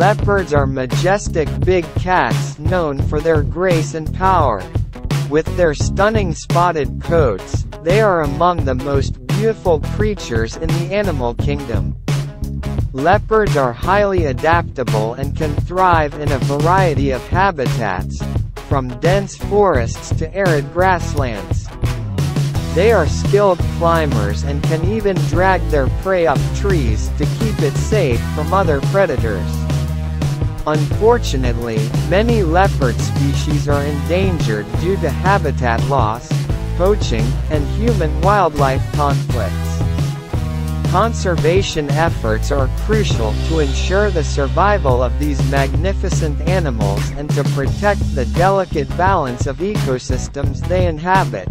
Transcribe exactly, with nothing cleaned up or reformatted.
Leopards are majestic big cats known for their grace and power. With their stunning spotted coats, they are among the most beautiful creatures in the animal kingdom. Leopards are highly adaptable and can thrive in a variety of habitats, from dense forests to arid grasslands. They are skilled climbers and can even drag their prey up trees to keep it safe from other predators. Unfortunately, many leopard species are endangered due to habitat loss, poaching, and human-wildlife conflicts. Conservation efforts are crucial to ensure the survival of these magnificent animals and to protect the delicate balance of ecosystems they inhabit.